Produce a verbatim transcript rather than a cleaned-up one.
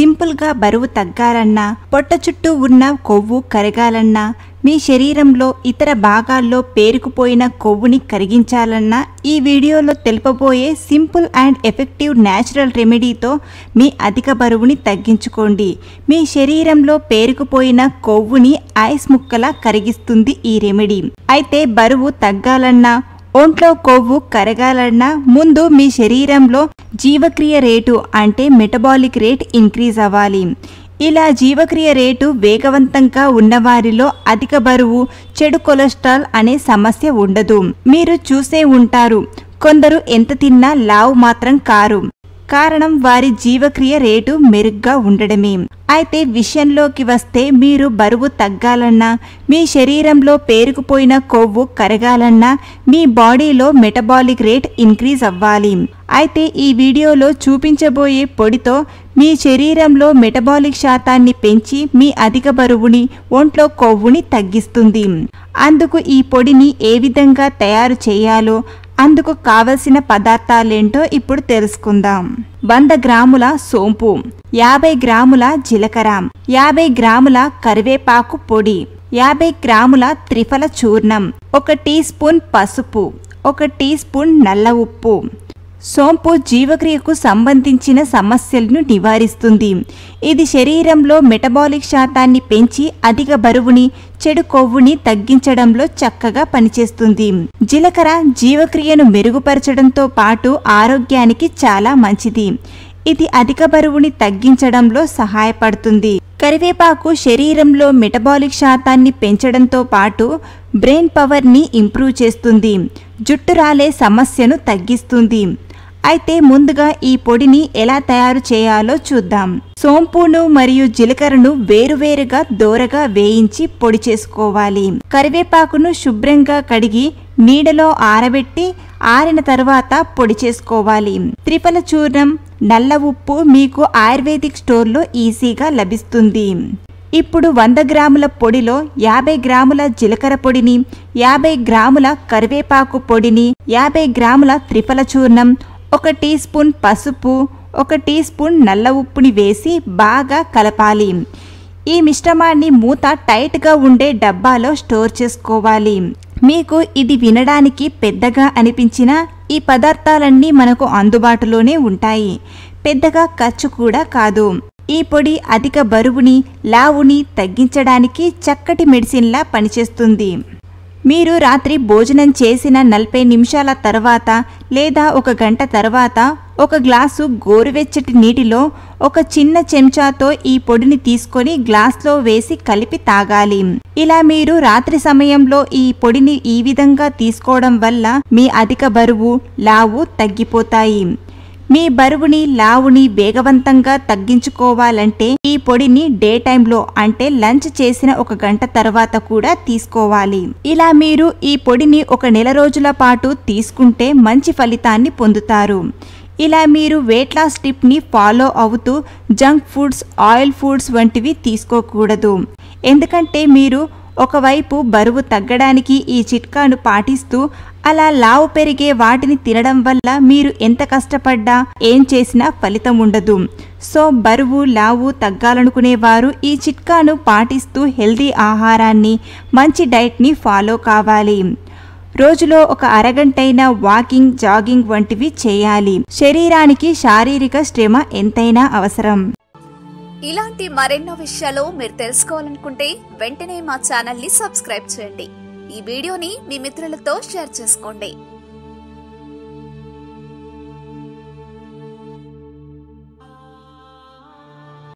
సింపుల్గా బరువు తగ్గాలన్నా, పొట్ట చుట్టూ ఉన్న కొవ్వు కరగాలన్నా, మీ శరీరంలో ఇతర భాగాల్లో పేరుకుపోయిన కొవ్వుని కరిగించాలన్నా ఈ వీడియోలో తెలుపబోయే సింపుల్ అండ్ ఎఫెక్టివ్ న్యాచురల్ రెమెడీతో మీ అధిక బరువుని తగ్గించుకోండి. మీ శరీరంలో పేరుకుపోయిన కొవ్వుని ఐస్ ముక్కలా కరిగిస్తుంది ఈ రెమెడీ. అయితే బరువు తగ్గాలన్నా, ఒంట్లో కొవ్వు కరగాలన్నా ముందు మీ శరీరంలో జీవక్రియ రేటు అంటే మెటబాలిక్ రేట్ ఇంక్రీజ్ అవ్వాలి. ఇలా జీవక్రియ రేటు వేగవంతంగా ఉన్నవారిలో అధిక బరువు, చెడు కొలెస్ట్రాల్ అనే సమస్య ఉండదు. మీరు చూసే ఉంటారు, కొందరు ఎంత తిన్నా లావు మాత్రం కారు. కారణం వారి జీవక్రియ రేటు మెరుగ్గా ఉండడమే. అయితే విషయంలోకి వస్తే, మీరు బరువు తగ్గాలన్నా, మీ శరీరంలో పేరుకుపోయిన కొవ్వు కరగాలన్నా మీ బాడీలో మెటబాలిక్ రేట్ ఇంక్రీజ్ అవ్వాలి. అయితే ఈ వీడియోలో చూపించబోయే పొడితో మీ శరీరంలో మెటబాలిక్ శాతాన్ని పెంచి మీ అధిక బరువుని, ఒంట్లో కొవ్వుని తగ్గిస్తుంది. అందుకు ఈ పొడిని ఏ విధంగా తయారు చేయాలో, అందుకు కావలసిన పదార్థాలేంటో ఇప్పుడు తెలుసుకుందాం. వంద గ్రాముల సోంపు, యాభై గ్రాముల జీలకర్ర, యాభై గ్రాముల కరివేపాకు పొడి, యాభై గ్రాముల త్రిఫల చూర్ణం, ఒక టీ స్పూన్ పసుపు, ఒక టీ స్పూన్ నల్ల ఉప్పు. సోంపు జీవక్రియకు సంబంధించిన సమస్యలను నివారిస్తుంది. ఇది శరీరంలో మెటబాలిక్ శాతాన్ని పెంచి అధిక బరువుని, చెడు కొవ్వుని తగ్గించడంలో చక్కగా పనిచేస్తుంది. జీలకర్ర జీవక్రియను మెరుగుపరచడంతో పాటు ఆరోగ్యానికి చాలా మంచిది. ఇది అధిక బరువుని తగ్గించడంలో సహాయపడుతుంది. కరివేపాకు శరీరంలో మెటబాలిక్ శాతాన్ని పెంచడంతో పాటు బ్రెయిన్ పవర్ని ఇంప్రూవ్ చేస్తుంది. జుట్టు రాలే సమస్యను తగ్గిస్తుంది. అయితే ముందుగా ఈ పొడిని ఎలా తయారు చేయాలో చూద్దాం. సోంపును మరియు జీలకర్రను వేరువేరుగా దోరగా వేయించి పొడి చేసుకోవాలి. కరివేపాకును శుభ్రంగా కడిగి నీడలో ఆరబెట్టి ఆరిన తర్వాత పొడి చేసుకోవాలి. త్రిఫల చూర్ణం, నల్ల ఉప్పు మీకు ఆయుర్వేదిక్ స్టోర్లో ఈజీగా లభిస్తుంది. ఇప్పుడు వంద గ్రాముల పొడిలో యాభై గ్రాముల జీలకర్ర పొడిని, యాభై గ్రాముల కరివేపాకు పొడిని, యాభై గ్రాముల త్రిఫల చూర్ణం, ఒక టీ స్పూన్ పసుపు, ఒక టీ స్పూన్ నల్ల ఉప్పుని వేసి బాగా కలపాలి. ఈ మిశ్రమాన్ని మూత టైట్గా ఉండే డబ్బాలో స్టోర్ చేసుకోవాలి. మీకు ఇది వినడానికి పెద్దగా అనిపించినా ఈ పదార్థాలన్నీ మనకు అందుబాటులోనే ఉంటాయి. పెద్దగా ఖర్చు కూడా కాదు. ఈ పొడి అధిక బరువుని, లావుని తగ్గించడానికి చక్కటి మెడిసిన్లా పనిచేస్తుంది. మీరు రాత్రి భోజనం చేసిన నలభై నిమిషాల తర్వాత లేదా ఒక గంట తర్వాత ఒక గ్లాసు గోరువెచ్చటి నీటిలో ఒక చిన్న చెంచాతో ఈ పొడిని తీసుకొని గ్లాస్లో వేసి కలిపి తాగాలి. ఇలా మీరు రాత్రి సమయంలో ఈ పొడిని ఈ విధంగా తీసుకోవడం వల్ల మీ అధిక బరువు, లావు తగ్గిపోతాయి. మీ బరువుని, లావుని వేగవంతంగా తగ్గించుకోవాలంటే ఈ పొడిని డే టైంలో అంటే లంచ్ చేసిన ఒక గంట తర్వాత కూడా తీసుకోవాలి. ఇలా మీరు ఈ పొడిని ఒక నెల రోజుల పాటు తీసుకుంటే మంచి ఫలితాన్ని పొందుతారు. ఇలా మీరు వెయిట్ లాస్ టిప్ని ఫాలో అవుతూ జంక్ ఫుడ్స్, ఆయిల్ ఫుడ్స్ వంటివి తీసుకోకూడదు. ఎందుకంటే మీరు ఒకవైపు బరువు తగ్గడానికి ఈ చిట్కాను పాటిస్తూ అలా లావు పెరిగే వాటిని తినడం వల్ల మీరు ఎంత కష్టపడ్డా, ఏం చేసినా ఫలితం ఉండదు. సో బరువు, లావు తగ్గాలనుకునేవారు ఈ చిట్కాను పాటిస్తూ హెల్దీ ఆహారాన్ని, మంచి డైట్ని ఫాలో కావాలి. రోజులో ఒక అరగంటైనా వాకింగ్, జాగింగ్ వంటివి చేయాలి. శరీరానికి శారీరక శ్రమ ఎంతైనా అవసరం. ఇలాంటి మరెన్నో విషయాలు మీరు తెలుసుకోవాలనుకుంటే వెంటనే మా ఛానల్ని సబ్స్క్రైబ్ చేయండి. ఈ వీడియోని మీ మిత్రులతో షేర్ చేసుకోండి.